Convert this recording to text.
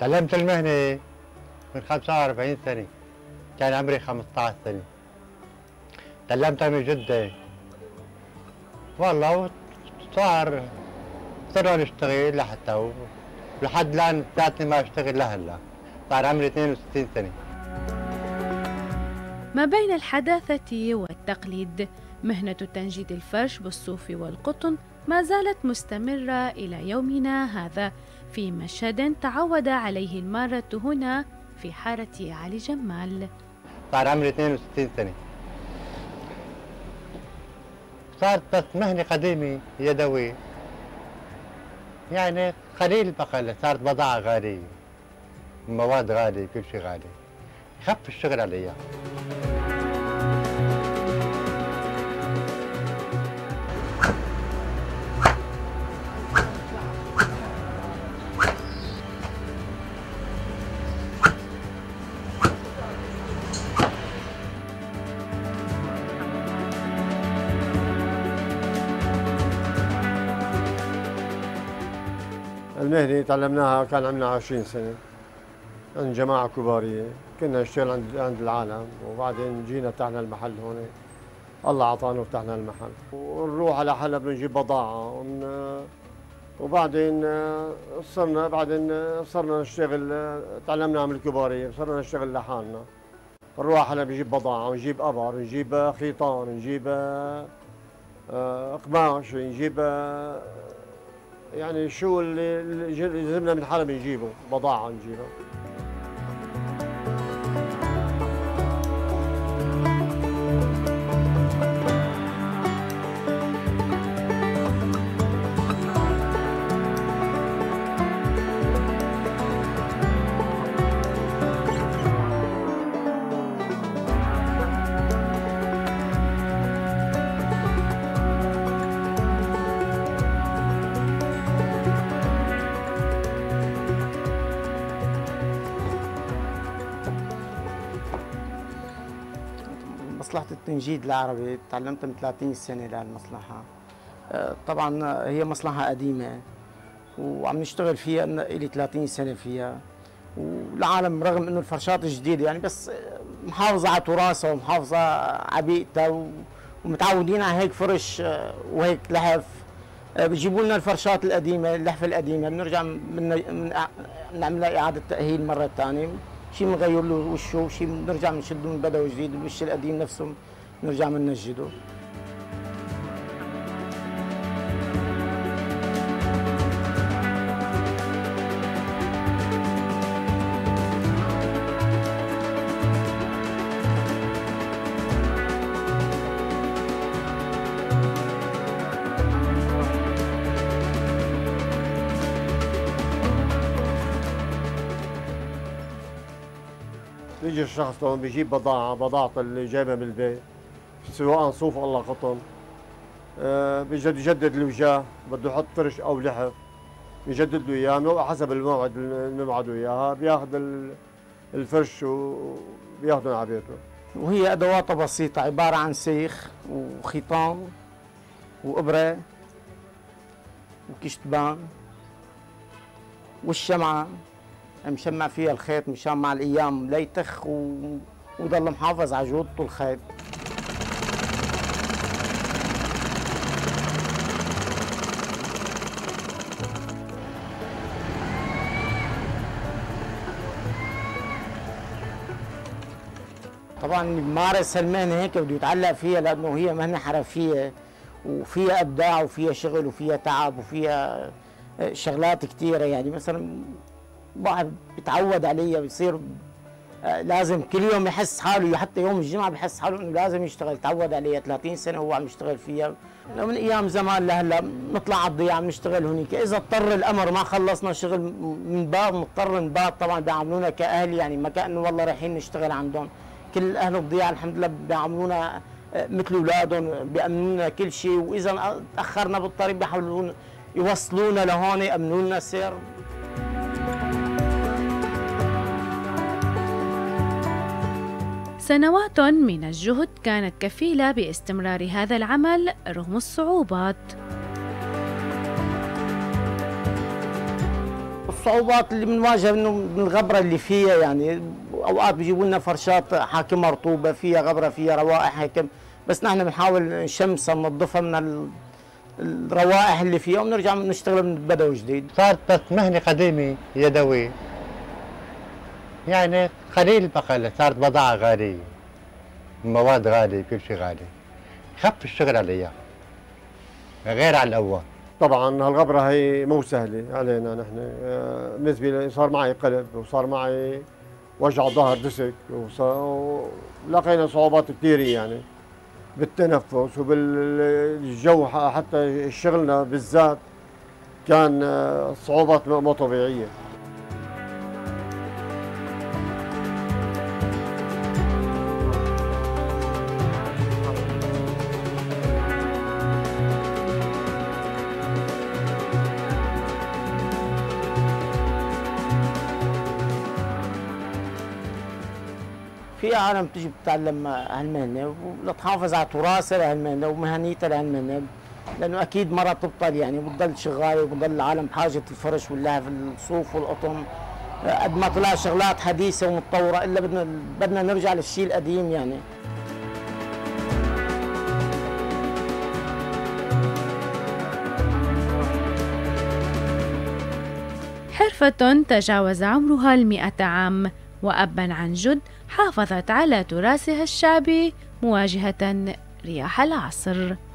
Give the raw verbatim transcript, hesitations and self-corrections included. تعلمت المهنة من خمسة وأربعين سنة، كان عمري خمسة عشر سنة. تعلمتها من جدة والله، صار صرنا نشتغل لحتى لحد الآن لساتني ما أشتغل لهلا، صار عمري اثنين وستين سنة. ما بين الحداثة والتقليد، مهنة تنجيد الفرش بالصوف والقطن ما زالت مستمرة إلى يومنا هذا، في مشهد تعود عليه المارة هنا في حارة علي جمال. صار عمري اثنين وستين سنة، صارت بس مهنة قديمة يدوية، يعني قليل بقى، صارت بضاعة غالية، مواد غالية، كل شيء غالي، يخف الشغل عليها. المهنة تعلمناها كان عمرنا عشرين سنة، عند جماعة كبارية، كنا نشتغل عند عند العالم، وبعدين جينا فتحنا المحل هون، الله أعطانا وفتحنا المحل، ونروح على حلب نجيب بضاعة، ون... وبعدين صرنا بعدين صرنا نشتغل، تعلمنا من الكبارية، صرنا نشتغل لحالنا، نروح على حلب نجيب بضاعة، ونجيب أبر، ونجيب خيطان، ونجيب قماش، ونجيب يعني شو اللي يلزمنا من حلب نجيبه، بضاعة نجيبها. مصلحة التنجيد العربي تعلمتها من ثلاثين سنة للمصلحة، طبعا هي مصلحة قديمة وعم نشتغل فيها إلي ثلاثين سنة فيها، والعالم رغم إنه الفرشات جديدة يعني بس محافظة على تراثها ومحافظة على بيئتها، ومتعودين على هيك فرش وهيك لحف، بيجيبوا لنا الفرشات القديمة، اللحفة القديمة بنرجع بنعملها إعادة تأهيل مرة ثانية، شيء بنغير له وشه، شيء بنرجع بنشده من بدوي جديد، الوش القديم نفسه بنرجع بننجده. بيجي الشخص هون بيجيب بضاعة، بضاعته اللي جايبها من البيت سواء صوف والله قطن، أه بيجي يجدد الوجاه، بده يحط فرش أو لحف يجدد له إياه حسب الموعد اللي موعده إياها، بياخذ الفرش وبياخذه على بيته. وهي أدواتها بسيطة، عبارة عن سيخ وخيطان وإبرة وكشتبان والشمعة، مشمع فيها الخيط مشان مع الايام لا يتخ و... وضل محافظ على جودته الخيط. طبعا اللي بمارس هالمهنه هيك بده يتعلق فيها، لانه هي مهنه حرفيه وفيها ابداع وفيها شغل وفيها تعب وفيها شغلات كثيره، يعني مثلا الواحد بيتعود عليها بيصير لازم كل يوم يحس حاله، حتى يوم الجمعه بحس حاله انه لازم يشتغل، تعود عليها ثلاثين سنه وهو عم يشتغل فيها. من ايام زمان لهلا نطلع على الضيعه عم نشتغل هنيك، اذا اضطر الامر ما خلصنا شغل من باب مضطر من باب، طبعا بيعاملونا كاهل، يعني ما كانه والله رايحين نشتغل عندهم، كل اهل الضيعه الحمد لله بيعاملونا مثل اولادهم، بيامنونا كل شيء، واذا تاخرنا بالطريق بيحاولون يوصلونا لهون يامنوا لنا السير. سنوات من الجهد كانت كفيلة باستمرار هذا العمل رغم الصعوبات. الصعوبات اللي بنواجهها من الغبره اللي فيها، يعني اوقات بيجيبوا لنا فرشات حاكمها رطوبه، فيها غبره، فيها روائح هيك، بس نحن بنحاول نشمسها ننظفها من الروائح اللي فيها وبنرجع بنشتغل من بدو جديد. صارت بس مهنه قديمه يدويه، يعني قليل بقلة، صارت بضاعه غاليه، مواد غاليه، كل شيء غالي، خف الشغل عليها غير على الاول. طبعا هالغبره هي مو سهله علينا نحن، بالنسبه لي صار معي قلب وصار معي وجع ظهر دسك، ولقينا صعوبات كثيره يعني بالتنفس وبالجو، حتى شغلنا بالذات كان صعوبات مو طبيعيه. في عالم بتجي بتتعلم هالمهنه ولتحافظ على تراثها لهالمهنه ومهنيتها لهالمهنه، لانه اكيد مره بتبطل يعني، وبتضل شغاله وبتضل العالم بحاجه الفرش واللهف الصوف والقطن، قد ما طلع شغلات حديثه ومتطوره الا بدنا بدنا نرجع للشيء القديم يعني. حرفه تجاوز عمرها المئة عام وأباً عن جد حافظت على تراثها الشعبي مواجهة رياح العصر.